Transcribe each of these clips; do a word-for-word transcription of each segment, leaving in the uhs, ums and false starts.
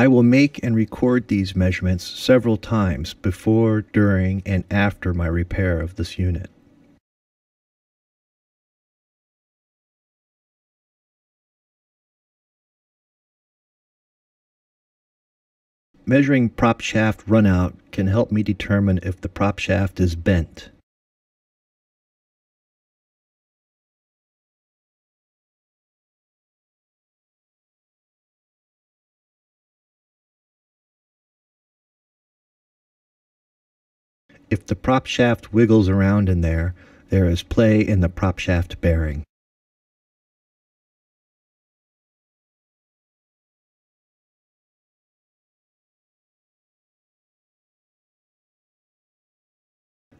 I will make and record these measurements several times before, during, and after my repair of this unit. Measuring prop shaft runout can help me determine if the prop shaft is bent. If the prop shaft wiggles around in there, there is play in the prop shaft bearing.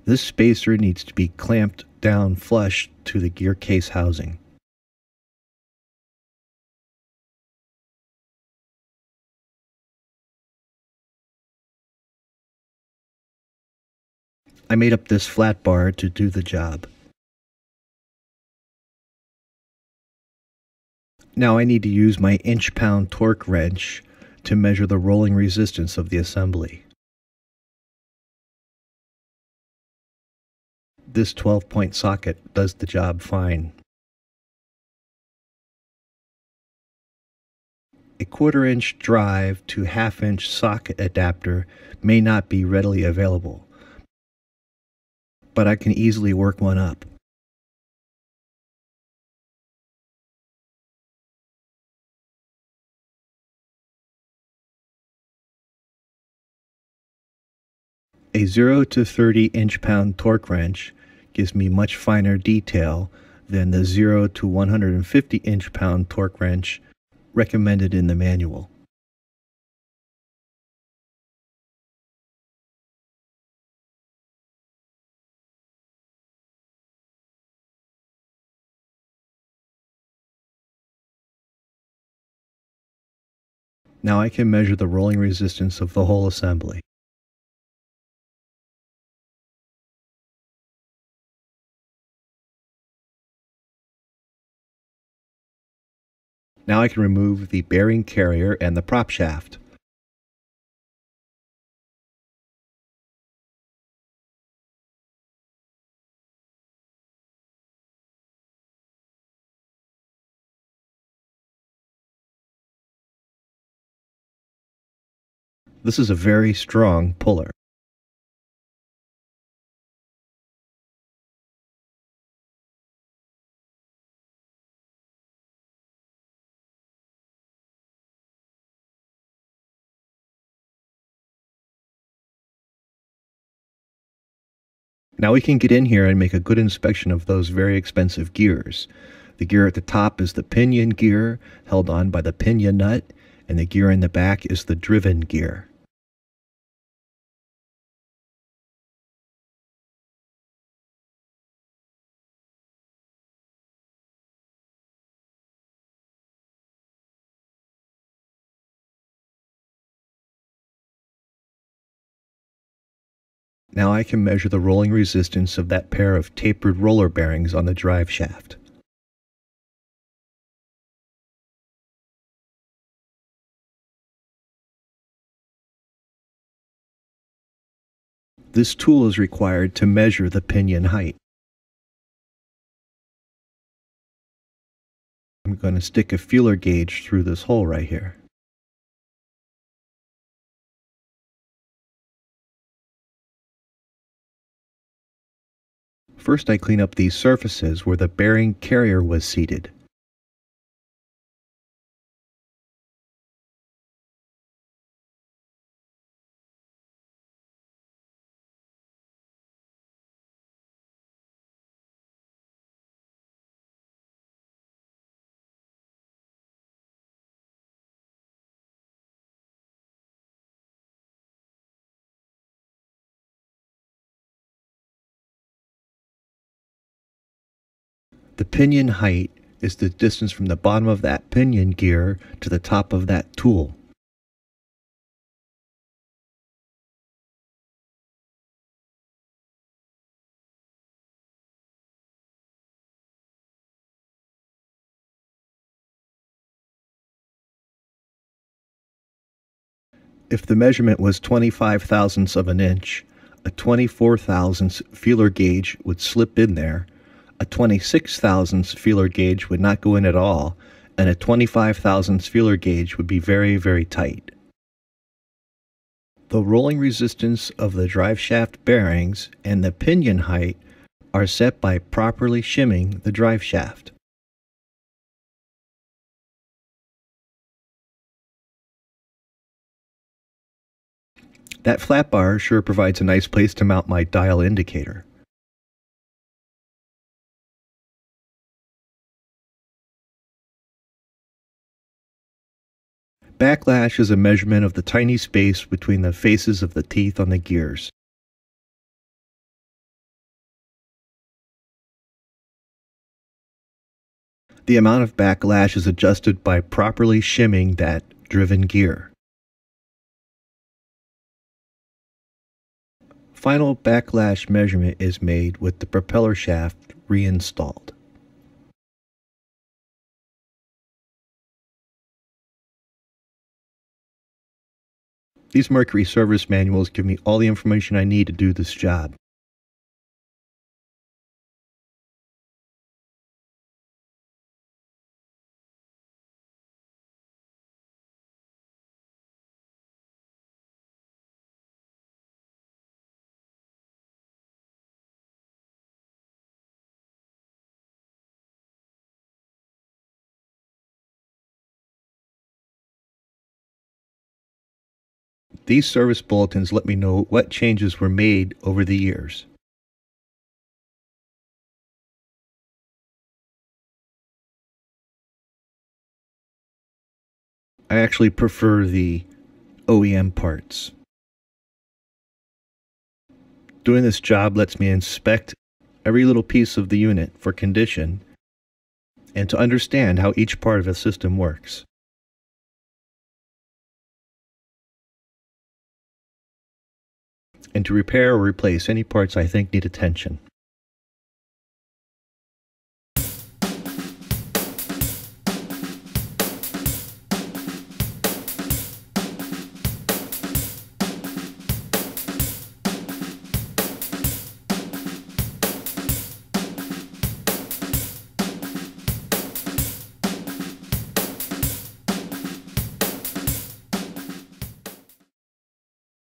This spacer needs to be clamped down flush to the gear case housing. I made up this flat bar to do the job. Now I need to use my inch-pound torque wrench to measure the rolling resistance of the assembly. This twelve-point socket does the job fine. A quarter-inch drive to half-inch socket adapter may not be readily available, but I can easily work one up. A zero to thirty inch-pound torque wrench gives me much finer detail than the zero to one hundred fifty inch-pound torque wrench recommended in the manual. Now I can measure the rolling resistance of the whole assembly. Now I can remove the bearing carrier and the prop shaft. This is a very strong puller. Now we can get in here and make a good inspection of those very expensive gears. The gear at the top is the pinion gear, held on by the pinion nut, and the gear in the back is the driven gear. Now I can measure the rolling resistance of that pair of tapered roller bearings on the drive shaft. This tool is required to measure the pinion height. I'm going to stick a feeler gauge through this hole right here. First, I clean up these surfaces where the bearing carrier was seated. The pinion height is the distance from the bottom of that pinion gear to the top of that tool. If the measurement was twenty-five thousandths of an inch, a twenty-four thousandths feeler gauge would slip in there, a twenty-six thousandths feeler gauge would not go in at all, and a twenty-five thousandths feeler gauge would be very, very tight. The rolling resistance of the drive shaft bearings and the pinion height are set by properly shimming the drive shaft. That flat bar sure provides a nice place to mount my dial indicator. Backlash is a measurement of the tiny space between the faces of the teeth on the gears. The amount of backlash is adjusted by properly shimming that driven gear. Final backlash measurement is made with the propeller shaft reinstalled. These Mercury service manuals give me all the information I need to do this job. These service bulletins let me know what changes were made over the years. I actually prefer the O E M parts. Doing this job lets me inspect every little piece of the unit for condition and to understand how each part of a system works. And to repair or replace any parts I think need attention.